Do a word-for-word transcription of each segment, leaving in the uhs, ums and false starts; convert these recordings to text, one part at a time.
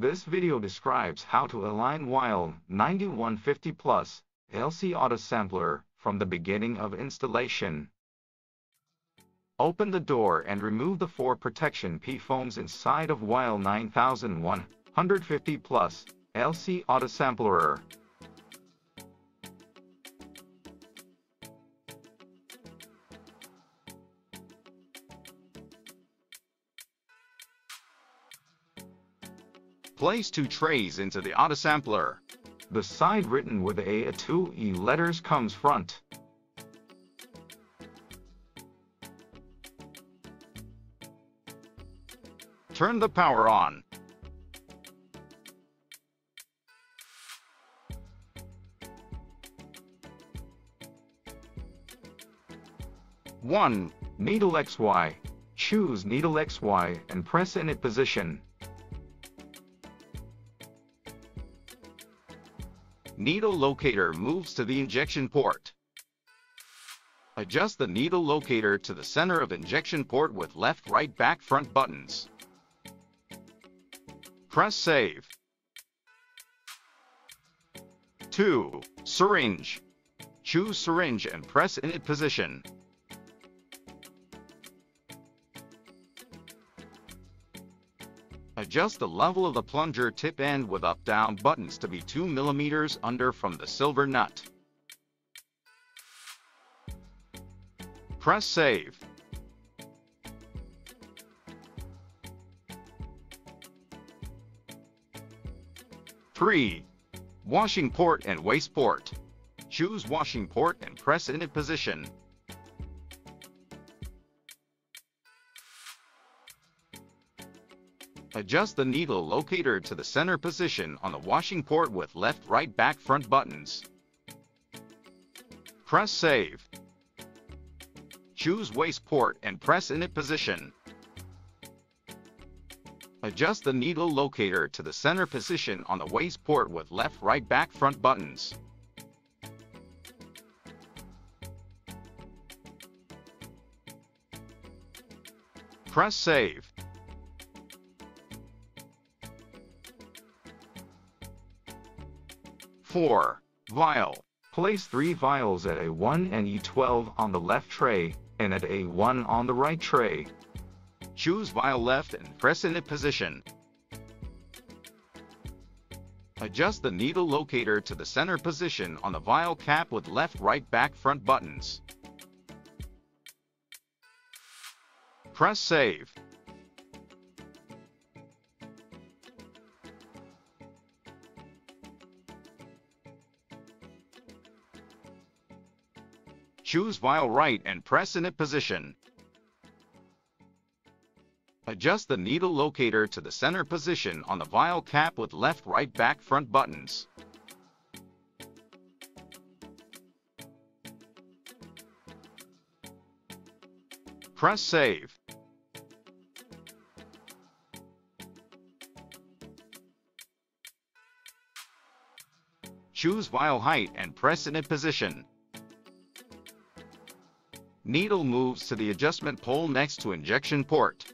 This video describes how to align Y L ninety-one fifty Plus L C Auto Sampler from the beginning of installation. Open the door and remove the four protection P foams inside of Y L ninety-one fifty Plus L C Auto Sampler. Place two trays into the auto sampler. The side written with A two E letters comes front. Turn the power on. one. Needle X Y. Choose needle X Y and press in it position. Needle locator moves to the injection port. Adjust the needle locator to the center of injection port with left, right, back, front buttons. Press save. two. Syringe. Choose syringe and press in it position. Adjust the level of the plunger tip end with up-down buttons to be two millimeters under from the silver nut. Press save. three. Washing port and waste port. Choose washing port and press in it position. Adjust the needle locator to the center position on the washing port with left, right, back, front buttons. Press save. Choose waste port and press in it position. Adjust the needle locator to the center position on the waste port with left, right, back, front buttons. Press save. four. Vial. Place three vials at A one and E twelve on the left tray and at A one on the right tray. Choose vial left and press in it position. Adjust the needle locator to the center position on the vial cap with left, right, back, front buttons. Press save. Choose vial right and press in it position. Adjust the needle locator to the center position on the vial cap with left, right, back, front buttons. Press save. Choose vial height and press in it position. Needle moves to the adjustment pole next to injection port.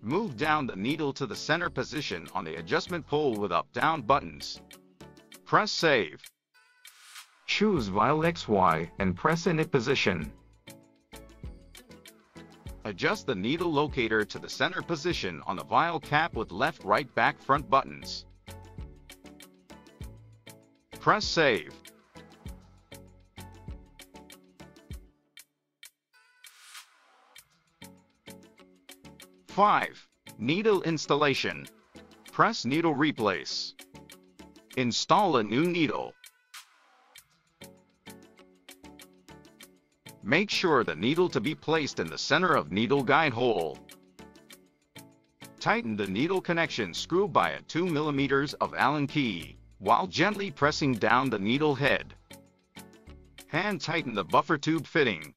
Move down the needle to the center position on the adjustment pole with up-down buttons. Press save. Choose vial X Y and press in it position. Adjust the needle locator to the center position on the vial cap with left, right, back, front buttons. Press save. five. Needle installation. Press needle replace. Install a new needle. Make sure the needle to be placed in the center of needle guide hole. Tighten the needle connection screw by a two millimeters of Allen key while gently pressing down the needle head. Hand tighten the buffer tube fitting.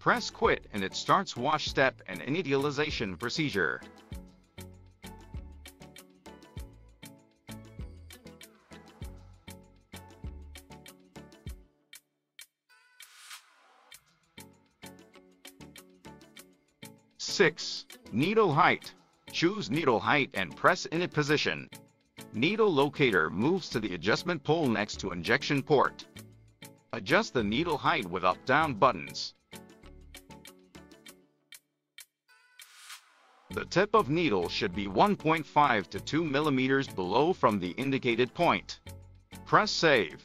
Press quit and it starts wash step and initialization procedure. six. Needle height. Choose needle height and press in it position. Needle locator moves to the adjustment pole next to injection port. Adjust the needle height with up-down buttons. The tip of needle should be one point five to two millimeters below from the indicated point. Press save.